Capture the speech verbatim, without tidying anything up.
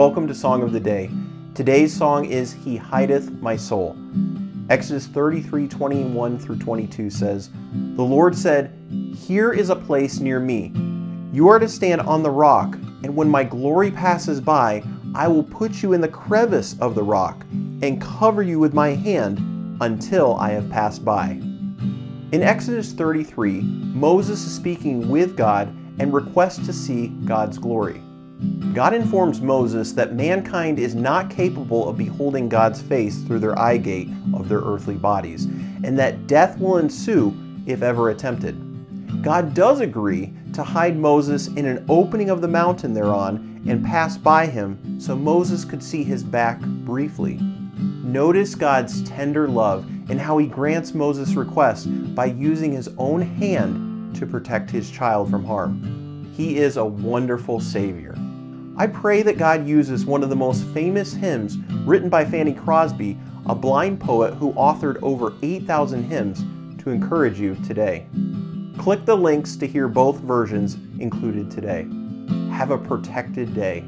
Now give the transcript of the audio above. Welcome to Song of the Day. Today's song is He Hideth My Soul. Exodus thirty-three, twenty-one through twenty-two says, "The Lord said, Here is a place near me. You are to stand on the rock, and when my glory passes by, I will put you in the crevice of the rock and cover you with my hand until I have passed by." In Exodus thirty-three, Moses is speaking with God and requests to see God's glory. God informs Moses that mankind is not capable of beholding God's face through their eye gate of their earthly bodies, and that death will ensue if ever attempted. God does agree to hide Moses in an opening of the mountain thereon and pass by him so Moses could see his back briefly. Notice God's tender love and how he grants Moses' request by using his own hand to protect his child from harm. He is a wonderful Savior. I pray that God uses one of the most famous hymns written by Fanny Crosby, a blind poet who authored over eight thousand hymns, to encourage you today. Click the links to hear both versions included today. Have a protected day.